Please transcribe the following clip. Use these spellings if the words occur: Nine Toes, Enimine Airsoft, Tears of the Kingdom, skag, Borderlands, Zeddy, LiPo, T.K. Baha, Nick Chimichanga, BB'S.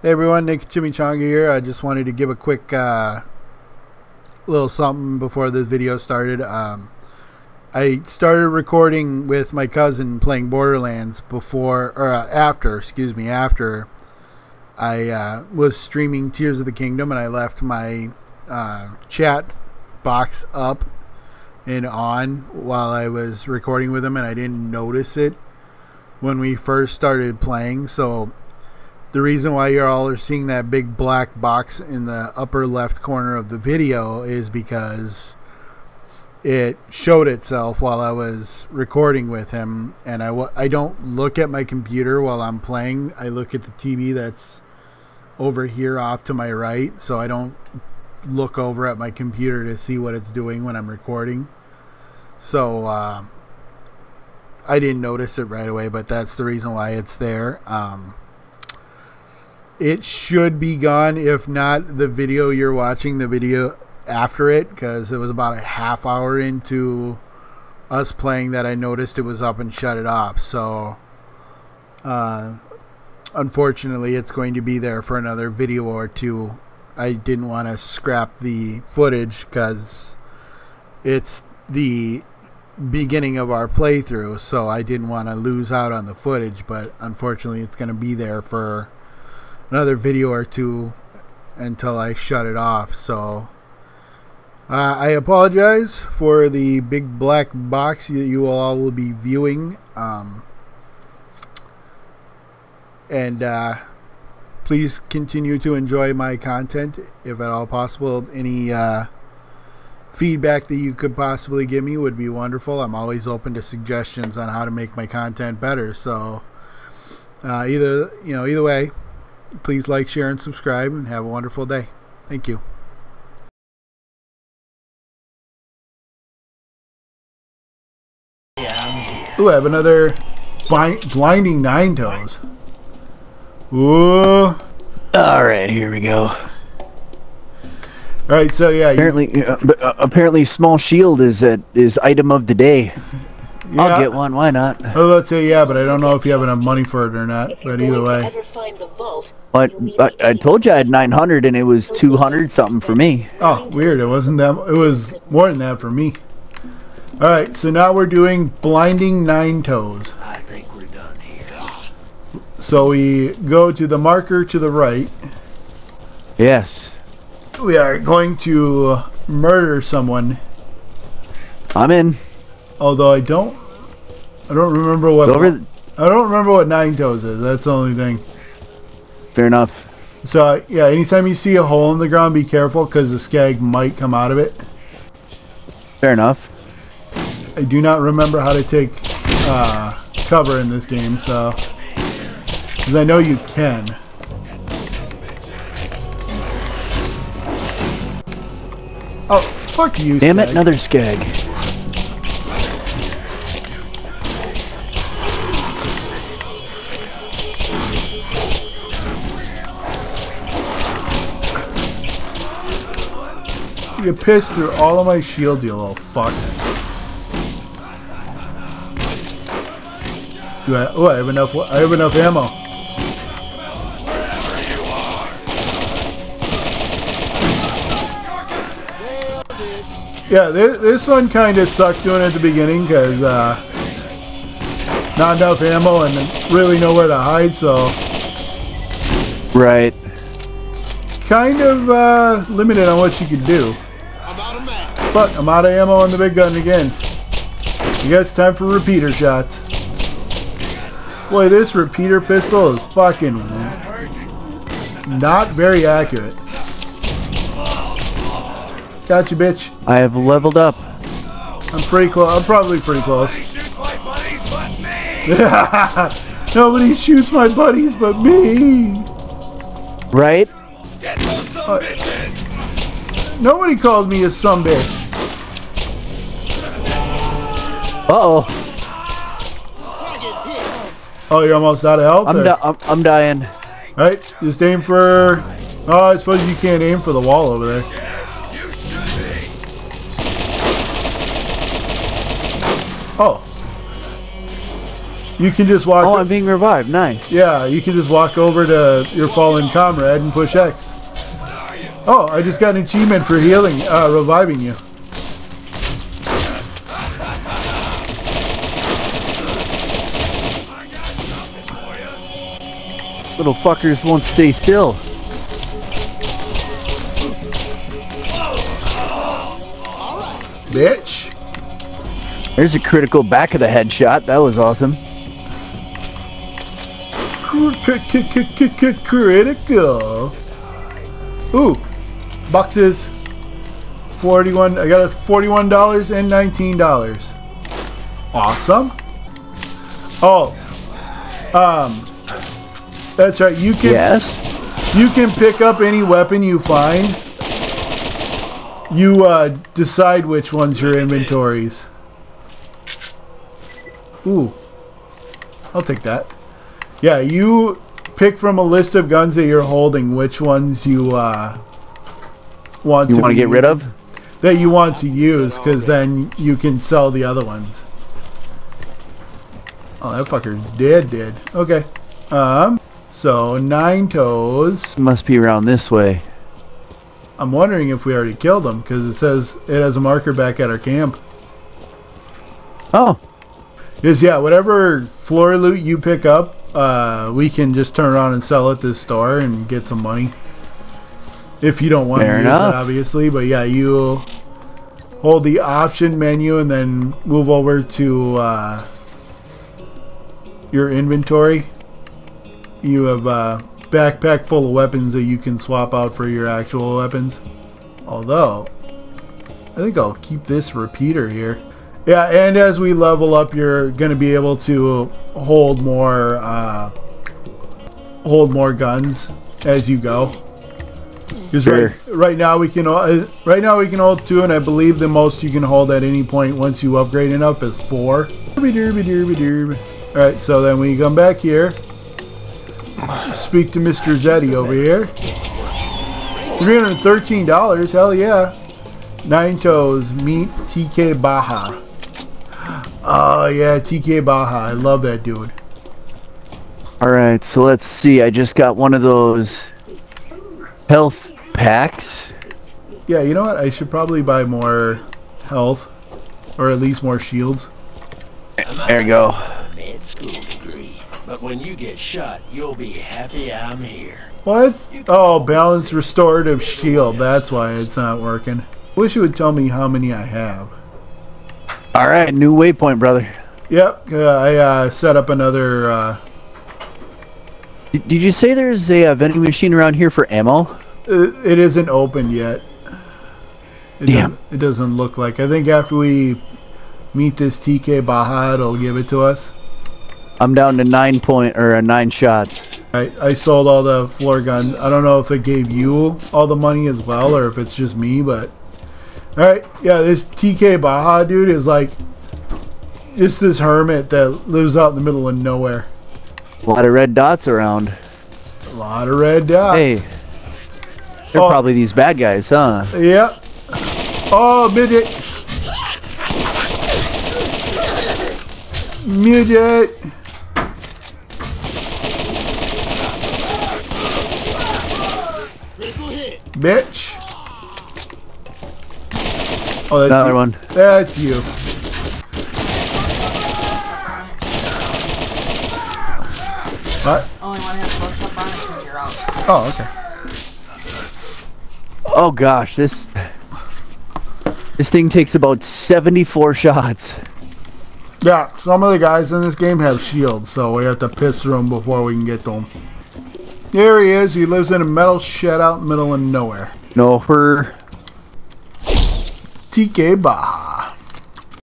Hey everyone, Nick Chimichanga here. I just wanted to give a quick little something before this video started. I started recording with my cousin playing Borderlands after I was streaming Tears of the Kingdom, and I left my chat box up and on while I was recording with him, and I didn't notice it when we first started playing. So the reason why you all are seeing that big black box in the upper left corner of the video is because it showed itself while I was recording with him. And I don't look at my computer while I'm playing. I look at the TV that's over here off to my right. So I don't look over at my computer to see what it's doing when I'm recording. So I didn't notice it right away, but that's the reason why it's there. It should be gone, if not the video you're watching, the video after it, because it was about a half hour into us playing that I noticed it was up and shut it off. So unfortunately, it's going to be there for another video or two. I didn't want to scrap the footage because it's the beginning of our playthrough, so I didn't want to lose out on the footage, but unfortunately it's going to be there for another video or two until I shut it off. So I apologize for the big black box that you all will be viewing, and please continue to enjoy my content if at all possible. Any feedback that you could possibly give me would be wonderful. I'm always open to suggestions on how to make my content better. So either way, please like, share, and subscribe, and have a wonderful day. Thank you. Ooh, I have another blinding Nine Toes. Ooh. Alright, here we go. Alright, so yeah. Apparently small shield is item of the day. Yeah. I'll get one. Why not? I was about to say yeah, but I don't know if you have enough money for it or not. But either way, I told you I had 900, and it was 200 something for me. Oh, weird! It wasn't that. It was more than that for me. All right, so now we're doing blinding Nine Toes. I think we're done here. So we go to the marker to the right. Yes. We are going to murder someone. I'm in. Although I don't remember what I don't remember what Nine Toes is. That's the only thing. Fair enough. So yeah, anytime you see a hole in the ground, be careful because the skag might come out of it. Fair enough. I do not remember how to take cover in this game, so because I know you can. Oh, fuck you! Damn it, another skag. You pissed through all of my shields, you little fucks. Oh, I have enough ammo. Yeah, this one kind of sucked doing it at the beginning because not enough ammo and really nowhere to hide, so. Right. Kind of limited on what you could do. But I'm out of ammo on the big gun again. I guess time for repeater shots. Boy, this repeater pistol is fucking not very accurate. Gotcha, bitch. I have leveled up. I'm pretty close. I'm probably pretty close. Nobody shoots my buddies but me. Right? Get those sumbitches. Nobody called me a sumbitch. Uh-oh. Oh, you're almost out of health? I'm dying. All right, just aim for... Oh, I suppose you can't aim for the wall over there. Oh. You can just walk. Oh, I'm being revived. Nice. Yeah, you can just walk over to your fallen comrade and push X. Oh, I just got an achievement for healing, reviving you. Little fuckers won't stay still. Bitch. There's a critical back of the head shot. That was awesome. Critical. Ooh. Boxes. 41. I got $41 and $19. Awesome. Oh. That's right. You can. Yes. You can pick up any weapon you find. You decide which ones your inventories. Ooh. I'll take that. Yeah, you pick from a list of guns that you're holding which ones you want to get rid of? That you want to use, because then you can sell the other ones. Oh, that fucker's dead. Okay. So, Nine Toes. Must be around this way. I'm wondering if we already killed him, because it says it has a marker back at our camp. Oh. Yeah, whatever floor loot you pick up, we can just turn around and sell at this store and get some money. If you don't want to use it, obviously. But yeah, you hold the option menu and then move over to your inventory. You have... backpack full of weapons that you can swap out for your actual weapons. Although, I think I'll keep this repeater here. Yeah, and as we level up, you're going to be able to hold more guns as you go. Because sure. right now we can hold 2, and I believe the most you can hold at any point once you upgrade enough is 4. All right, so then we come back here. Speak to Mr. Zeddy over here. $313, hell yeah. Nine Toes, meet T.K. Baha. Oh yeah, T.K. Baha, I love that dude. Alright, so let's see, I just got one of those health packs. Yeah, you know what, I should probably buy more health, or at least more shields. There you go. But when you get shot, you'll be happy I'm here. What? Oh, balance restorative shield. That's why it's not working. Wish you would tell me how many I have. All right, new waypoint, brother. Yep, I set up another... Did you say there's a vending machine around here for ammo? It isn't open yet. Damn. It doesn't look like. I think after we meet this T.K. Baha, it'll give it to us. I'm down to 9 shots. I sold all the floor guns. I don't know if it gave you all the money as well or if it's just me, but... Alright, yeah, this T.K. Baha dude is like... Just this hermit that lives out in the middle of nowhere. A lot of red dots around. A lot of red dots. Hey. They're probably these bad guys, huh? Yeah. Oh, midget. Midget. Bitch. Oh, that's another one. That's you. What? Only one has plus up on it because you're out. Oh, okay. Oh gosh, this thing takes about 74 shots. Yeah, some of the guys in this game have shields, so we have to piss through them before we can get to them. There he is. He lives in a metal shed out in the middle of nowhere. No her. T.K. Baha.